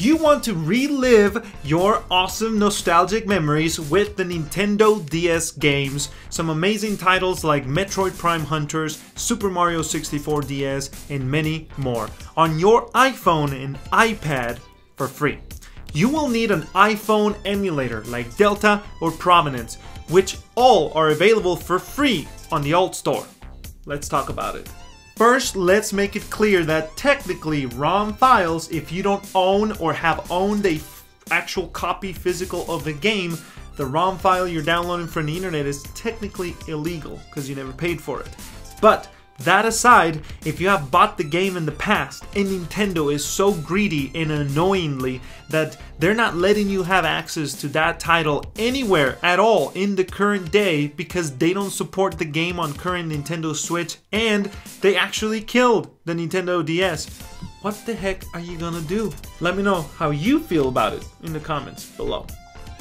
You want to relive your awesome nostalgic memories with the Nintendo DS games. Some amazing titles like Metroid Prime Hunters, Super Mario 64 DS, and many more. On your iPhone and iPad for free. You will need an iPhone emulator like Delta or Provenance, which all are available for free on the AltStore. Let's talk about it. First, let's make it clear that technically ROM files, if you don't own or have owned an actual copy physical of the game, the ROM file you're downloading from the internet is technically illegal because you never paid for it. But that aside, if you have bought the game in the past, and Nintendo is so greedy and annoyingly that they're not letting you have access to that title anywhere at all in the current day because they don't support the game on current Nintendo Switch, and they actually killed the Nintendo DS. What the heck are you gonna do? Let me know how you feel about it in the comments below.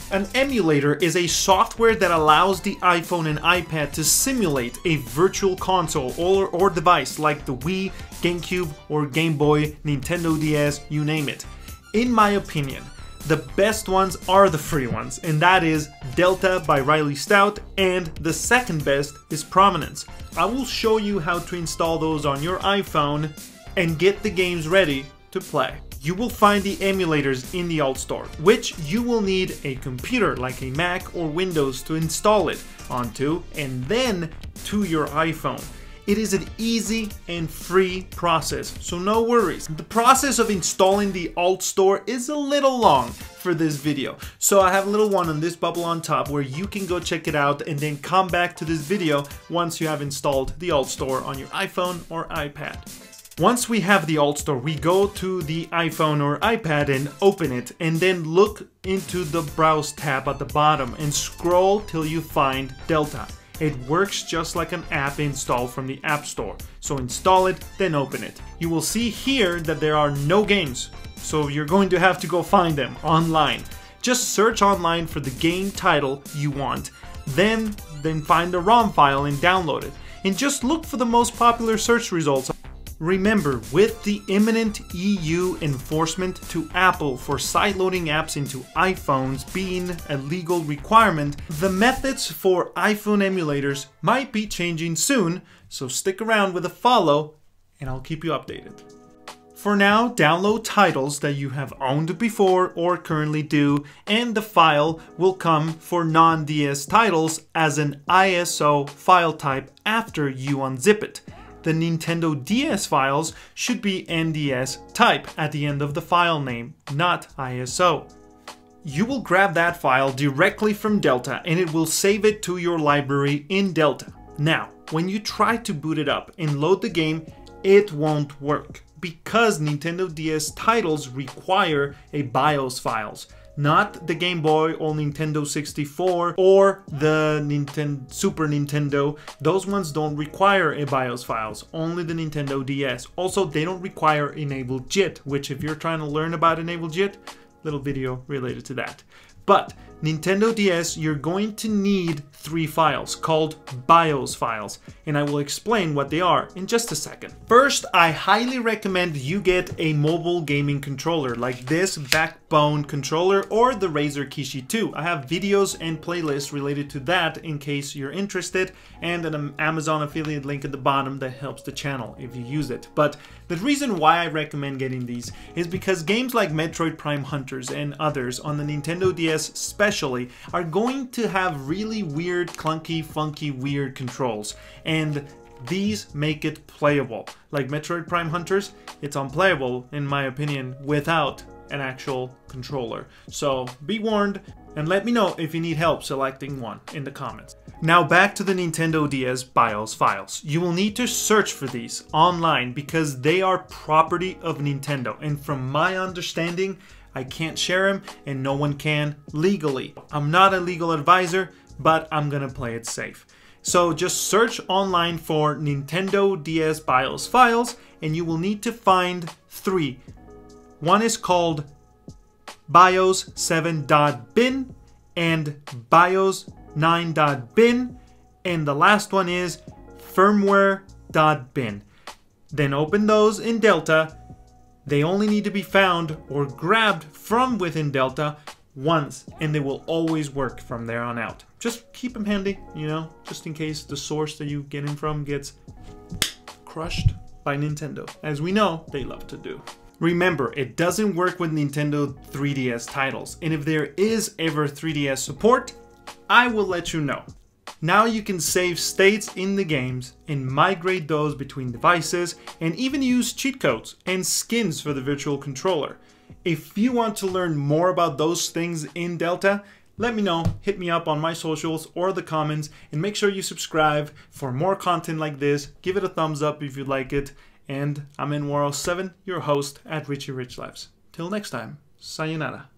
An emulator is a software that allows the iPhone and iPad to simulate a virtual console or device like the Wii, GameCube, or Game Boy, Nintendo DS, you name it. In my opinion, the best ones are the free ones, and that is Delta by Riley Stout, and the second best is Provenance. I will show you how to install those on your iPhone and get the games ready to play. You will find the emulators in the AltStore, which you will need a computer like a Mac or Windows to install it onto and then to your iPhone. It is an easy and free process, so no worries. The process of installing the AltStore is a little long for this video, so I have a little one on this bubble on top where you can go check it out and then come back to this video once you have installed the AltStore on your iPhone or iPad. Once we have the AltStore, we go to the iPhone or iPad and open it, and then look into the Browse tab at the bottom and scroll till you find Delta. It works just like an app install from the App Store. So install it, then open it. You will see here that there are no games, so you're going to have to go find them online. Just search online for the game title you want, then find the ROM file and download it. And just look for the most popular search results. Remember, with the imminent EU enforcement to Apple for sideloading apps into iPhones being a legal requirement, the methods for iPhone emulators might be changing soon, so stick around with a follow and I'll keep you updated. For now, download titles that you have owned before or currently do, and the file will come for non-DS titles as an ISO file type after you unzip it. The Nintendo DS files should be NDS type at the end of the file name, not ISO. You will grab that file directly from Delta and it will save it to your library in Delta. Now, when you try to boot it up and load the game, it won't work because Nintendo DS titles require a BIOS files, not the Game Boy or Nintendo 64 or the Super Nintendo. Those ones don't require a BIOS files, only the Nintendo DS. Also, they don't require Enable JIT, which if you're trying to learn about Enable JIT, little video related to that. But Nintendo DS, you're going to need three files called BIOS files, and I will explain what they are in just a second. First, I highly recommend you get a mobile gaming controller like this Backbone controller or the Razer Kishi 2. I have videos and playlists related to that in case you're interested, and an Amazon affiliate link at the bottom that helps the channel if you use it. But the reason why I recommend getting these is because games like Metroid Prime Hunters and others on the Nintendo DS especially are going to have really weird, clunky, funky, weird controls, and these make it playable. Like Metroid Prime Hunters, it's unplayable in my opinion without an actual controller. So be warned, and let me know if you need help selecting one in the comments. Now back to the Nintendo DS BIOS files. You will need to search for these online because they are property of Nintendo, and from my understanding, I can't share them and no one can legally. I'm not a legal advisor, but I'm gonna play it safe. So just search online for Nintendo DS BIOS files and you will need to find three. One is called Bios7.bin and Bios9.bin, and the last one is firmware.bin. Then open those in Delta, They only need to be found or grabbed from within Delta once, and they will always work from there on out. Just keep them handy, you know, just in case the source that you get in from gets crushed by Nintendo, as we know they love to do. Remember, it doesn't work with Nintendo 3DS titles, and if there is ever 3DS support, I will let you know. Now you can save states in the games and migrate those between devices, and even use cheat codes and skins for the virtual controller. If you want to learn more about those things in Delta, let me know, hit me up on my socials or the comments, and make sure you subscribe for more content like this. Give it a thumbs up if you like it, and I'm Enwaro7, your host at RichieRichLabs. Till next time, sayonara.